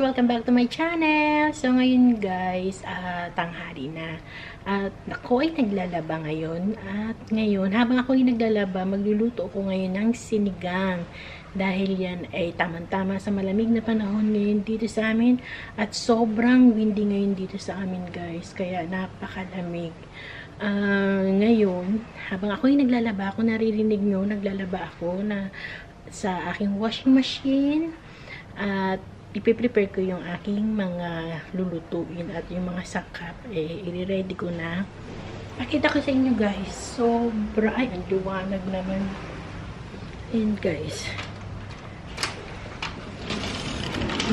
guys! Welcome back to my channel! So ngayon guys, tanghali na. At ako ay naglalaba ngayon. At ngayon, habang ako ay naglalaba, magluluto ako ngayon ng sinigang. Dahil yan ay tamang-tama sa malamig na panahon ngayon dito sa amin. At sobrang windy ngayon dito sa amin guys. Kaya napakalamig. Ngayon, habang ako ay naglalaba, ako naririnig nyo, naglalaba ako na sa aking washing machine. At ipiprepare ko yung aking mga lulutuin at yung mga sakap, i-ready ko na. Pakita ko sa inyo guys, sobra, ay, ang liwanag naman. And guys,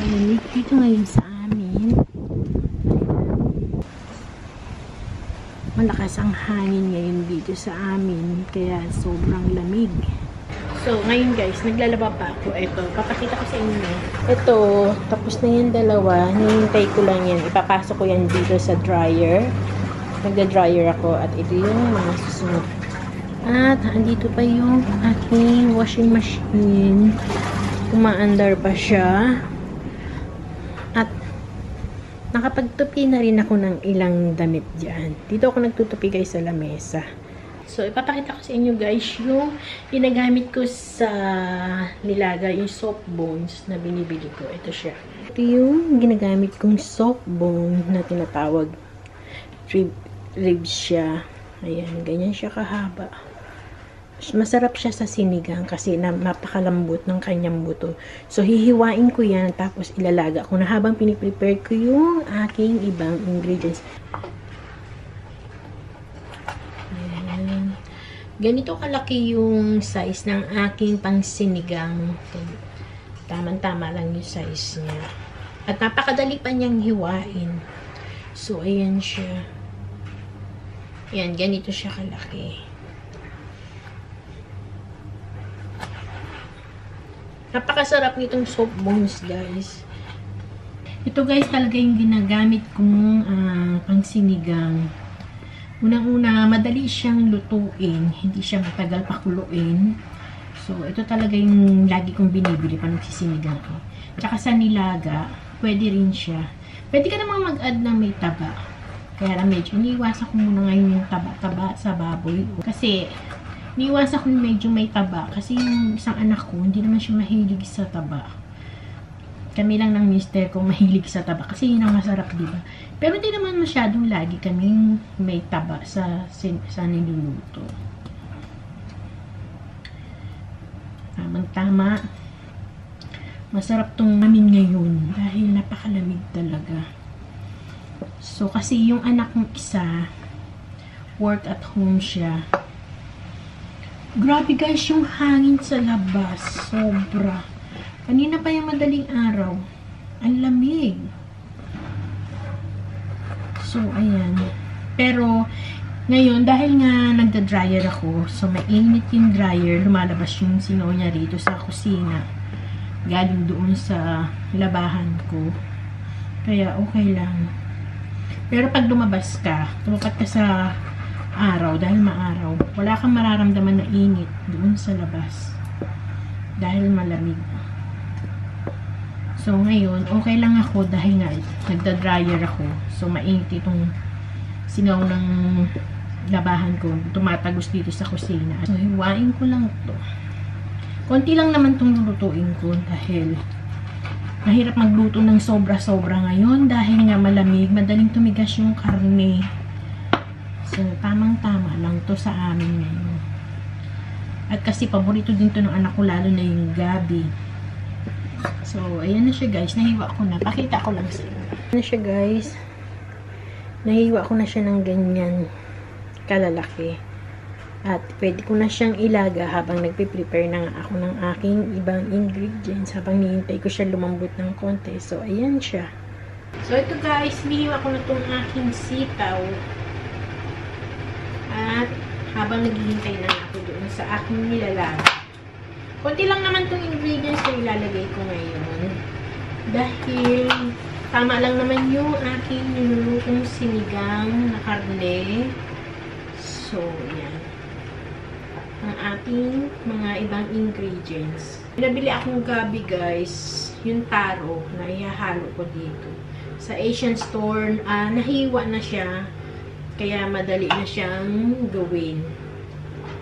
malamig dito ngayon sa amin. Malakas ang hangin ngayon dito sa amin, kaya sobrang lamig. So, ngayon guys, naglalaba pa ako. Ito, papakita ko sa inyo. Ito, tapos na yung dalawa. Nihintay ko lang yan. Ipapasok ko yan dito sa dryer. Nagda-dryer ako. At ito yung mga susunod. At, andito pa yung aking washing machine. Kumaandar pa siya. At, nakapagtupi na rin ako ng ilang damit dyan. Dito ako nagtutupi guys sa lamesa. So, ipapakita ko sa inyo guys yung ginagamit ko sa Nilaga, yung soft bones na binibili ko. Ito siya. Ito yung ginagamit kong soft bone na tinatawag. Ribs siya. Ayan, ganyan siya kahaba. Masarap siya sa sinigang kasi napakalambot ng kanyang buto. So, hihiwain ko yan tapos ilalaga ko na habang piniprepare ko yung aking ibang ingredients. Ganito kalaki yung size ng aking pangsinigang. Tama-tama lang yung size niya. At napakadali pa niyang hiwain. So, ayan siya. Ayan, ganito siya kalaki. Napakasarap nitong soft bones, guys. Ito, guys, talaga yung ginagamit kong pangsinigang. Unang-una, madali siyang lutuin. Hindi siya matagal pakuluin. So, ito talaga yung lagi kong binibili pa nagsisinigang ko. Tsaka sa Nilaga, pwede rin siya. Pwede ka namang mag-add na may taba. Kaya lang medyo, niiwasan ko muna ngayon yung taba-taba sa baboy. Kasi, niiwasan ko medyo may taba. Kasi yung isang anak ko, hindi naman siya mahilig sa taba. Kami lang ng mister ko mahilig sa taba. Kasi yun ang masarap, diba? Pero hindi naman masyadong lagi kaming may taba sa niluluto. Tamang-tama. Masarap tong namin ngayon dahil napakalamig talaga. So, kasi yung anak ng isa, work at home siya. Grabe guys, yung hangin sa labas. Sobra. Kanina pa yung madaling araw. Ang lamig. So, ayan. Pero, ngayon, dahil nga nagda-dryer ako, so mainit yung dryer, lumalabas yung singaw niya rito sa kusina. Galing doon sa labahan ko. Kaya, okay lang. Pero pag lumabas ka, tumukat ka sa araw, dahil maaraw, wala kang mararamdaman na init doon sa labas. Dahil malamig. So, ngayon, okay lang ako dahil nga nagda-dryer ako. So, mainit itong singaw ng labahan ko. Tumatagos dito sa kusina. So, hiwain ko lang ito. Konti lang naman itong lulutuin ko dahil mahirap magluto ng sobra-sobra ngayon dahil nga malamig. Madaling tumigas yung karne. So, tamang-tama lang to sa amin ngayon. At kasi paborito din to ng anak ko lalo na yung gabi. So, ayan na siya guys. Nahiwa ko na. Pakita ko lang sila. Ayan na siya guys. Nahiwa ko na siya ng ganyan kalalaki. At pwede ko na siyang ilaga habang nagpiprepare na ako ng aking ibang ingredients habang nihintay ko siya lumambot ng konti. So, ayan siya. So, ito guys. Nahiwa ko na itong aking sitaw. At habang naghihintay na ako doon sa aking nilalaga. Konti lang naman itong ingredients na ilalagay ko ngayon. Dahil, tama lang naman yung aking nilulutong sinigang na karne. So, yan. Ang ating mga ibang ingredients. Nabili akong gabi, guys. yung taro na ihahalo ko dito. Sa Asian store, nahiwa na siya. Kaya madali na siyang gawin.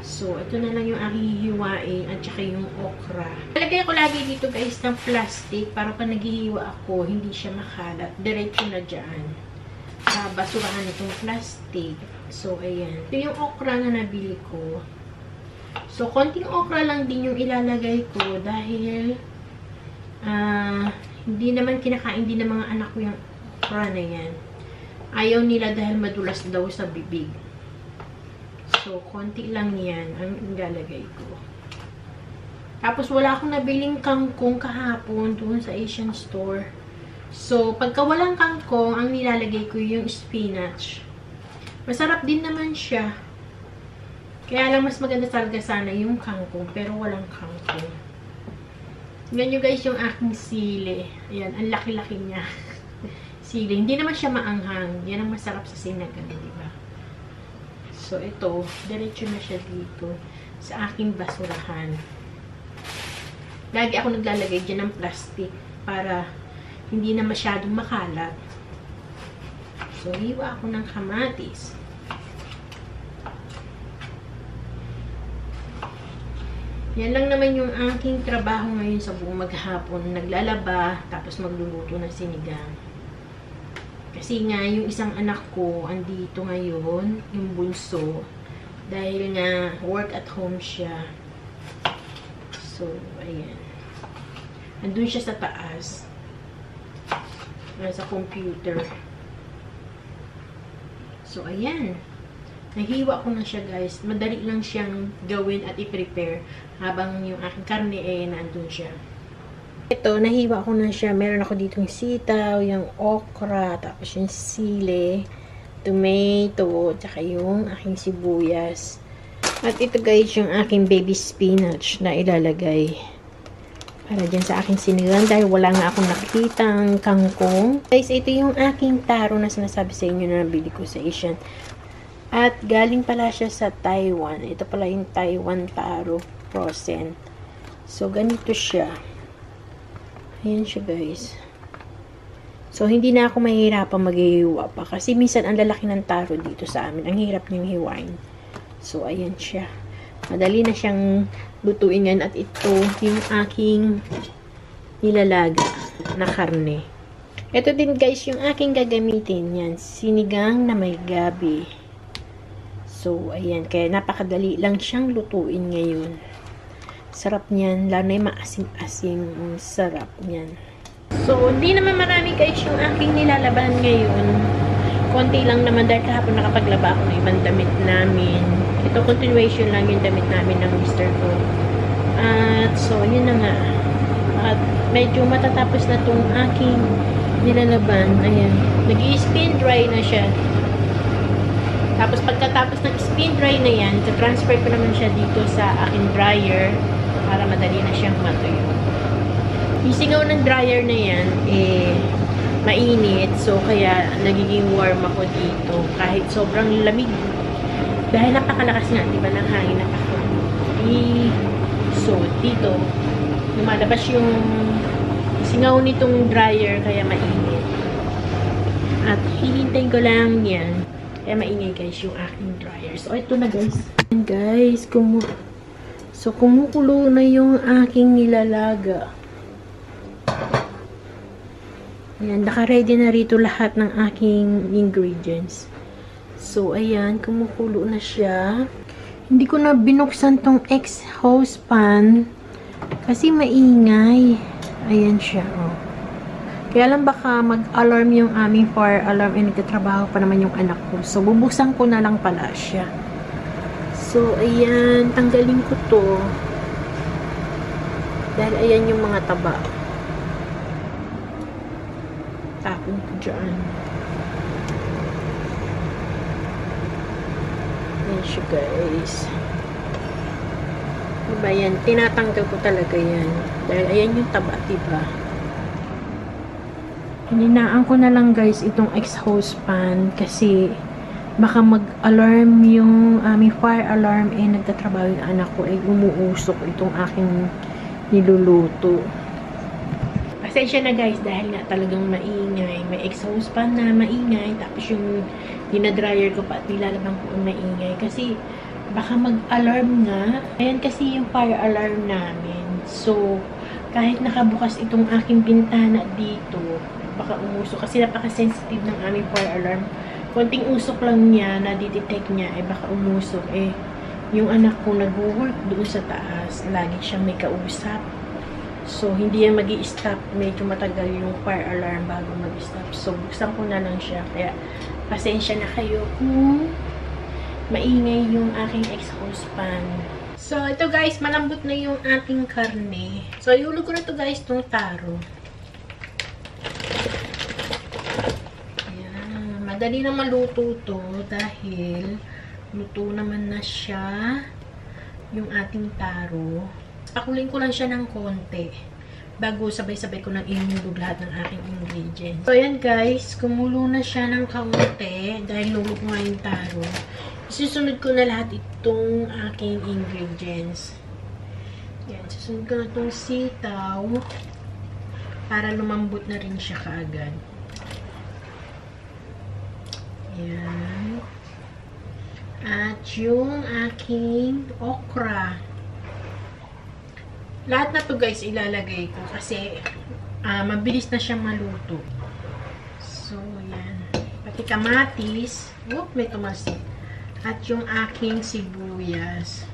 So, ito na lang yung aking hihiwain at saka yung okra. Talagay ko lagi dito guys ng plastic para pa naghihiwa ako, hindi siya makalat. Diretso na dyan. Basurahan itong plastic. So, ayan. Ito yung okra na nabili ko. So, konting okra lang din yung ilalagay ko dahil hindi naman kinakain din ng mga anak ko yung okra na yan. Ayaw nila dahil madulas daw sa bibig. So, konti lang yan ang ilalagay ko. Tapos, wala akong nabiling kangkong kahapon doon sa Asian store. So, pagka walang kangkong, ang nilalagay ko yung spinach. Masarap din naman siya. Kaya lang, mas maganda talaga sana yung kangkong, pero walang kangkong. Ganyan guys yung aking sili. Ayan, ang laki-laki niya. Sili. Hindi naman siya maanghang. Yan ang masarap sa sinagang, di ba? So, ito. Diretso na siya dito sa aking basurahan. Lagi ako naglalagay dyan ng plastic para hindi na masyadong makalat. So, hiwa ako ng kamatis. Yan lang naman yung aking trabaho ngayon sa buong maghapon. Naglalaba, tapos magluluto ng sinigang. Kasi nga, yung isang anak ko, andito ngayon, yung bunso. Dahil nga, work at home siya. So, ayan. Andun siya sa taas. Nasa computer. So, ayan. Nahiwa ko na siya guys. Madali lang siyang gawin at i-prepare habang yung aking karne eh nandun siya. Ito, nahiwa ko na siya. Meron ako dito yung sitaw, yung okra, tapos yung sili, tomato, tsaka yung aking sibuyas. At ito guys yung aking baby spinach na ilalagay para dyan sa aking sinigang dahil wala nga akong nakitang kangkong. Guys, ito yung aking taro na sinasabi sa inyo na nabili ko sa Asian. At galing pala siya sa Taiwan. Ito pala yung Taiwan taro frozen. So, ganito siya. Ayan siya, guys. So, hindi na ako mahihirapan maghihiwa pa. Kasi minsan, ang lalaki ng taro dito sa amin. Ang hirap niyang hiwain. So, ayan siya. Madali na siyang lutuin yan. At ito, yung aking nilalaga na karne. Ito din, guys, yung aking gagamitin. Yan, sinigang na may gabi. So, ayan. Kaya napakadali lang siyang lutuin ngayon. Sarap niyan. Lalo na yung maasim-asim. Sarap niyan. So, hindi naman marami guys yung aking nilalaban ngayon. Konti lang naman dahil kahapon nakapaglaba ako ng ibang damit namin. Ito, continuation lang yung damit namin ng mister ko. At, so, yun na nga. At, medyo matatapos na tong aking nilalaban. Ayan. Nag-i-spin dry na siya. Tapos, pagkatapos ng spin-dry na yan, transfer ko naman siya dito sa aking dryer para madali na siyang matuyo. Yung singaw ng dryer na yan, eh, mainit. So, kaya nagiging warm ako dito kahit sobrang lamig. Dahil napakalakas nga, di ba, ng hangin na ako. So, dito, lumalabas yung singaw nitong dryer, kaya mainit. At hihintayin ko lang yan. Kaya maingay guys yung aking dryer. So, ito na guys. And guys, kumukulo na yung aking nilalaga. Ayan, naka-ready na rito lahat ng aking ingredients. So, ayan, kumukulo na siya. Hindi ko na binuksan tong ex-hose pan kasi maingay. Ayan siya, oh. Kaya lang baka mag-alarm yung aming fire alarm and nagtatrabaho pa naman yung anak ko. So, bubuksan ko na lang pala siya. So, ayan. Tanggalin ko to. Dahil ayan yung mga taba. Tapon ko dyan. Ayan siya, guys. Diba yan? Tinatanggal ko talaga yan. Dahil ayan yung taba, diba? Hininaan ko na lang guys itong ex-hose pan kasi baka mag-alarm yung may fire alarm eh nagtatrabaho yung anak ko eh umuusok itong aking niluluto. As Pasensya na guys, dahil nga talagang maingay. May exhaust fan na maingay. Tapos yung dinadryer ko pa at nilalabang ko ang maingay. Kasi baka mag-alarm nga. Ayan kasi yung fire alarm namin. So, kahit nakabukas itong aking bintana dito, baka umusok. Kasi napaka-sensitive ng aming fire alarm. Konting usok lang niya, nadidetect niya, eh baka umusok. Eh, yung anak ko nag-work doon sa taas. Lagi siyang may kausap. So, hindi yan mag-i-stop. Medyo matagal yung fire alarm bago mag-i-stop. So, buksan ko na lang siya. Kaya, pasensya na kayo kung maingay yung aking exhaust fan. So, ito guys, malambot na yung ating karne. So, ihulog ko na ito guys, itong taro. Ayan. Madali na maluto ito dahil luto naman na siya yung ating taro. Pakulin ko lang siya ng konti bago sabay-sabay ko nang inulog lahat ng aking ingredients. So, ayan guys, kumulo na siya ng kaunti dahil lulog nga yung taro. Susunod ko na lahat itong aking ingredients. Ayan, susunod ko na itong sitaw para lumambot na rin siya kaagad. Ayan. At yung aking okra. Lahat na to guys ilalagay ko kasi mabilis na siya maluto. So, yan. Pati kamatis. Oop, may tumasik. At yung aking sibuyas.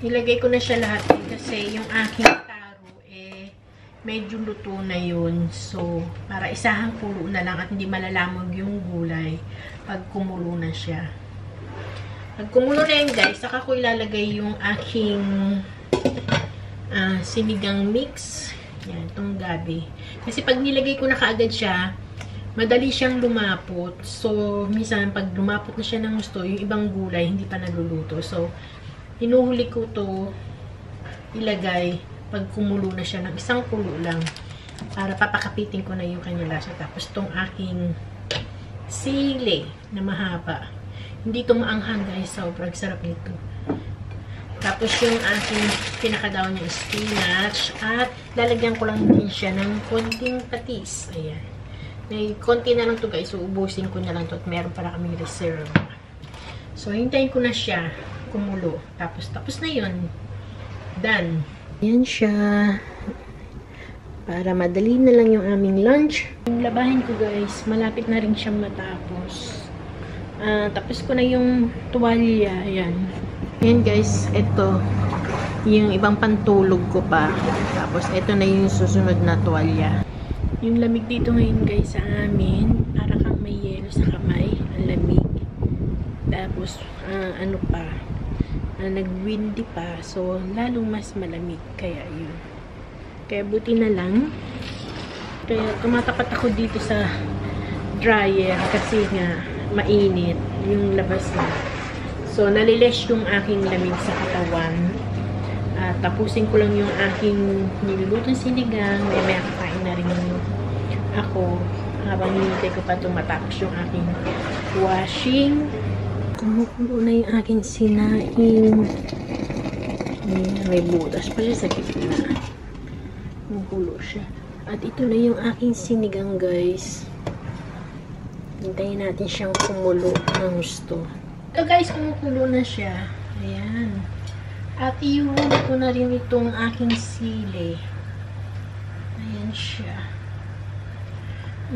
Ilagay ko na siya lahat kasi yung aking taro eh medyo luto na yun. So, para isahang kulo na lang at hindi malalamog yung gulay pag kumulo na siya. Pag kumulo na yun guys, saka ko ilalagay yung aking sinigang mix. Yan, itong gabi. Kasi pag nilagay ko na kaagad siya, madali siyang lumapot. So, minsan pag lumapot na siya ng gusto, yung ibang gulay hindi pa naluluto. So, hinuhuli ko to ilagay pag kumulo na siya ng isang kulo lang. Para papakapitin ko na yung kanya lasa. Tapos itong aking sili na mahaba. Hindi ito maanghang guys. Sobrang sarap nito. Tapos yung aking pinakadaw niya spinach. At lalagyan ko lang din siya ng konting patis. Ayan. May konti na lang ito guys. So, ubusin ko na lang ito. At meron para kaming reserve. So, hintayin ko na siya kumulo. Tapos na yun. Done. Ayan siya. Para madali na lang yung aming lunch. Yung labahin ko guys, malapit na rin siyang matapos. Tapos ko na yung tuwalya. Ayan. Ayan guys, ito. Yung ibang pantulog ko pa. Tapos ito na yung susunod na tuwalya. Yung lamig dito ngayon guys sa amin. Para kang may yelo sa kamay. Ang lamig. Tapos ano pa. Nag-windy pa. So lalong mas malamig. Kaya yun. Kaya buti na lang. Kaya tumatapat ako dito sa dryer. Kasi nga mainit yung labas na. So, nalilesh yung aking lamig sa katawan. Tapusin ko lang yung aking nilulutong sinigang. May kakain na rin ako habang hinintay ko pa tumatapos yung aking washing. Kumukulo na yung aking sinaing. May butas pa siya sa gitna. Kumukulo siya. At ito na yung aking sinigang, guys. Hintayin natin siyang kumulo ng gusto. So guys, kumukulo na siya. Ayan. At ihuli ko na rin itong aking sili. Ayan siya.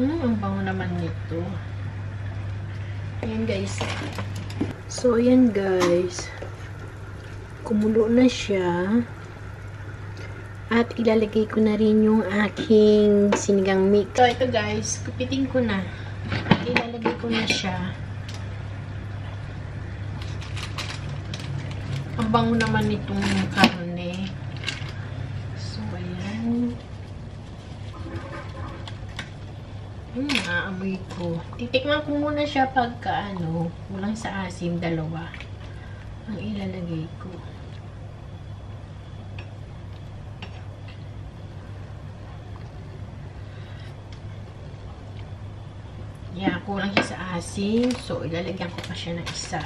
Ang bango naman nito. Ayan guys. So, ayan guys. Kumulo na siya. At ilalagay ko na rin yung aking sinigang mix. So, ito guys. Kupitin ko na. Ilalagay ko na siya. Ang bango naman itong karne. So, ayan. Naamoy ko. Titikman ko muna siya pagka ano, walang sa asim, dalawa. Ang ilalagay ko. Yan, kulang siya sa asin. So, ilalagyan ko pa siya ng isa.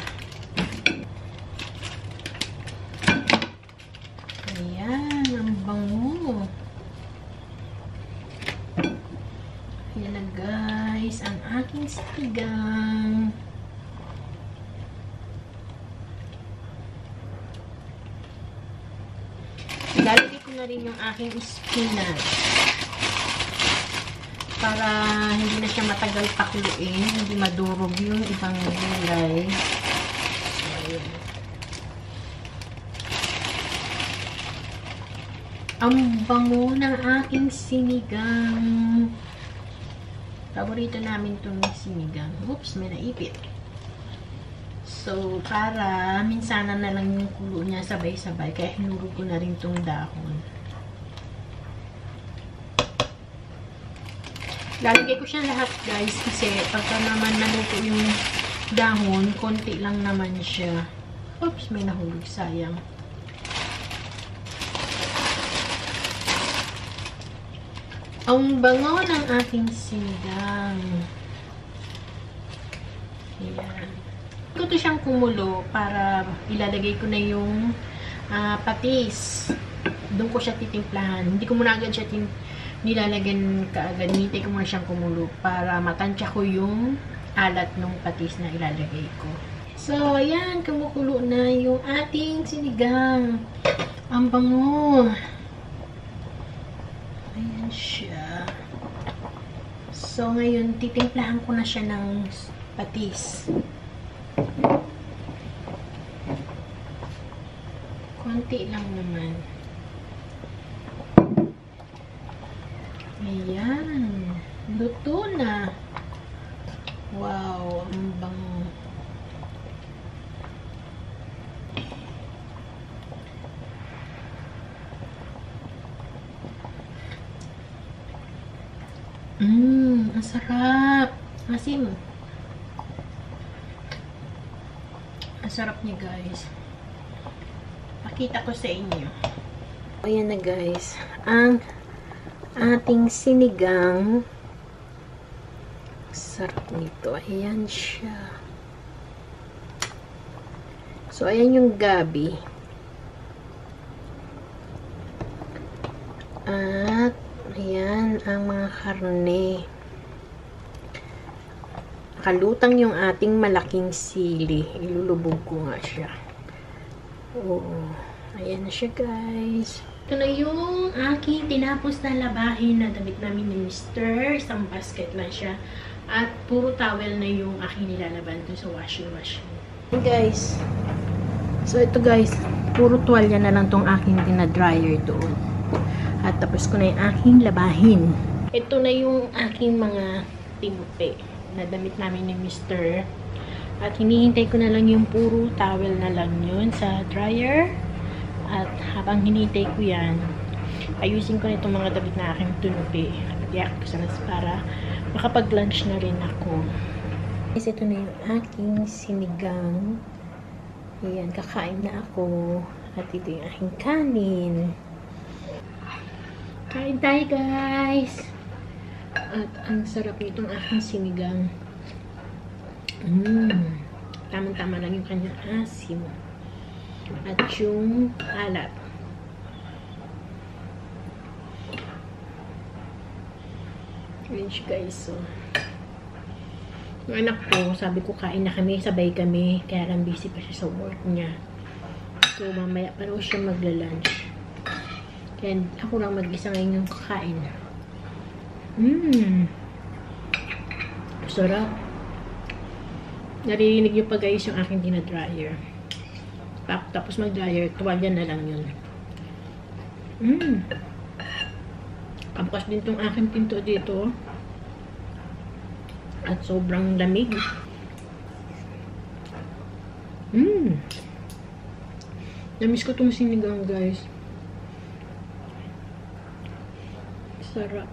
aking pinggang. Lalagay ko na rin yung aking spinach para hindi na siya matagal pakuluin, hindi madurog yung ibang gulay. Ang bango ng aking sinigang. Paborito namin itong sinigang. Oops, may naipit. So, para minsanan na lang yung kulo niya sabay-sabay. Kaya hinurog ko na rin itong dahon. Lalagay ko siya lahat, guys. Kasi pagka naman naluto yung dahon, konti lang naman siya. Oops, may nahulog. Sayang. Ang bango ng aking sinigang. Ayan. Ito siyang kumulo para ilalagay ko na yung patis. Doon ko siya titimplahan. Hindi ko muna agad siya nilalagyan kaagad. Nitay ko muna siyang kumulo para matansya ko yung alat ng patis na ilalagay ko. So, ayan. Kumukulo na yung ating sinigang. Ang bango. Ayan siya. So, ngayon, titimplahan ko na siya ng patis. Konti lang naman. Ayan. Luto na. Wow. Ang bango. Ang sarap. Asim. Ang sarap niya, guys. Pakita ko sa inyo. Ayan na, guys. Ang ating sinigang. Sarap nito. Ayan siya. So, ayan yung gabi. At ayan ang mga karne. Kalutang yung ating malaking sili. Ilulubog ko nga siya. Oo. Ayan na siya, guys. Ito na yung aking tinapos na labahin na damit namin ni Mr. Isang basket lang siya. At puro towel na yung aking nilalaban dun sa washing machine. Guys. So, ito guys. Puro tuwalya na lang tong aking dinadryer doon. At tapos ko na yung aking labahin. Ito na yung aking mga timpe na damit namin ni Mr. At hinihintay ko na lang yung puro towel na lang yun sa dryer. At habang hinihintay ko yan, ayusin ko na itong mga damit na aking tunupi. At iyak ko sana para makapag-lunch na rin ako. Guys, ito na yung aking sinigang. Ayan, kakain na ako. At ito yung aking kanin. Kain tayo, guys! At ang sarap nitong aking sinigang. Tama-tama lang yung kanyang asim. At yung alat. Orange, guys. So, yung anak ko, sabi ko kain na kami, sabay kami. Kaya lang busy pa siya sa work niya. So, mamaya pa raw siya magla-lunch. Kaya ako lang mag-isa ngayon yung kakain. Sarap. Narinig nyo pa, guys, yung aking dinadryer. Tapos mag-dryer, tuwalya na lang yun. Kabukas din tong aking pinto dito. At sobrang lamig. Namiss ko tong sinigang, guys. Sarap.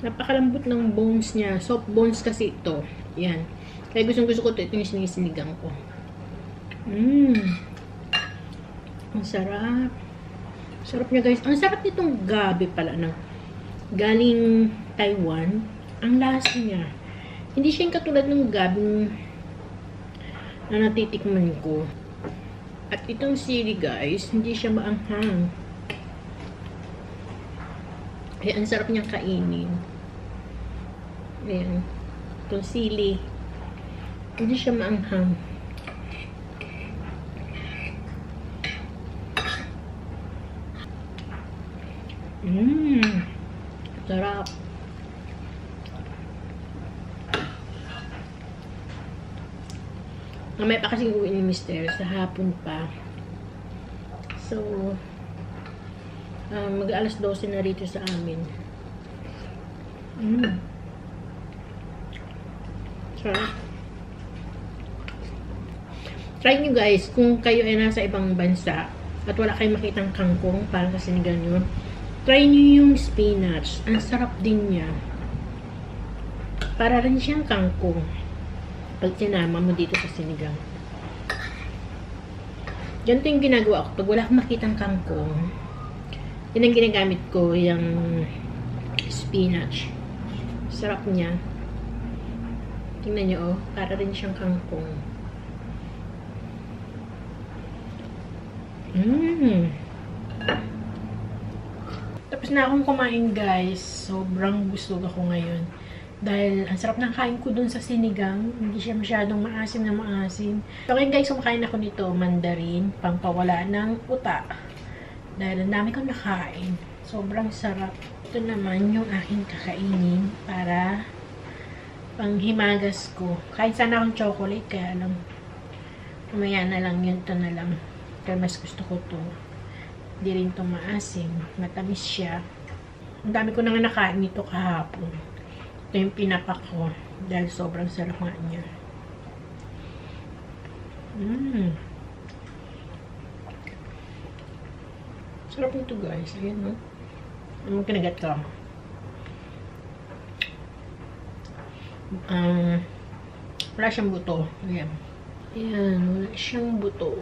Napakalambot ng bones niya. Soft bones kasi ito. Yan. Kaya gusto ko ito. Ito yung sinisinigang ko. Ang sarap. Sarap niya, guys. Ang sarap nitong gabi pala na galing Taiwan. Ang lasa niya. Hindi siya yung katulad ng gabi na natitikman ko. At itong sili, guys, hindi siya maanghang. Ang sarap niyang kainin. Ayan. Itong sili. Hindi siya maanghang. Sarap. Mamaya pa kasing uwi ni Mister sa hapon pa. So, mag-alas 12 na rito sa amin. Sarap. Try nyo guys, kung kayo ay nasa ibang bansa at wala kayong makitang kangkong para sa sinigang yun, try nyo yung spinach. Ang sarap din niya. Para rin siyang kangkong pag sinama mo dito sa sinigang. Ganito yung ginagawa ko. Pag wala akong makitang kangkong, yun ang ginagamit ko, yung spinach. Sarap niya. Tingnan nyo, oh. Para rin siyang kangkong. Tapos na akong kumain, guys. Sobrang busog ako ngayon. Dahil ang sarap ng kain ko dun sa sinigang. Hindi siya masyadong maasim na maasim. So ngayon guys, kumakain ako nito. Mandarin, pampawala ng uta. Dahil ang dami kong nakain. Sobrang sarap. Ito naman yung aking kakainin para panghimagas ko. Kahit sana akong chocolate, kaya alam, kumaya na lang yun. Ito na lang. Pero mas gusto ko to. Hindi rin to maasim. Matamis siya. Ang dami ko na nga nakain nito kahapon. Ito yung pinapak ko dahil sobrang sarap nga niya. Sarap nito guys. Ayan no? Ang kinagat ko. Wala siyang buto. Ayan. Ayan. Wala siyang buto.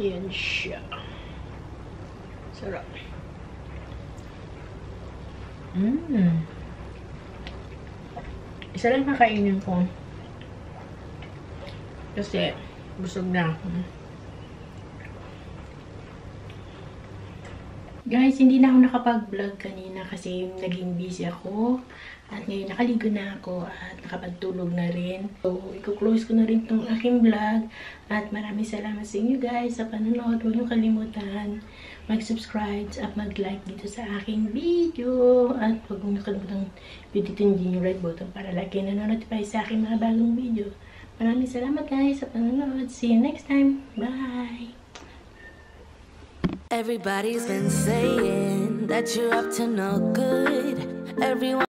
Ayan siya. Sarap. Isa lang kakainin ko kasi busog na ako. Guys, hindi na ako nakapag-vlog kanina kasi naging busy ako at ngayon nakaligo na ako at nakapagtulog na rin. So, i-close ko na rin tong aking vlog at maraming salamat sa inyo guys sa panonood. Huwag niyong kalimutan mag-subscribe at mag-like dito sa aking video at huwag niyong kalimutan pindutin din yung red button para lagi na notify sa aking mga bagong video. Maraming salamat guys sa panonood. See you next time. Bye! Everybody's been saying that you're up to no good. Everyone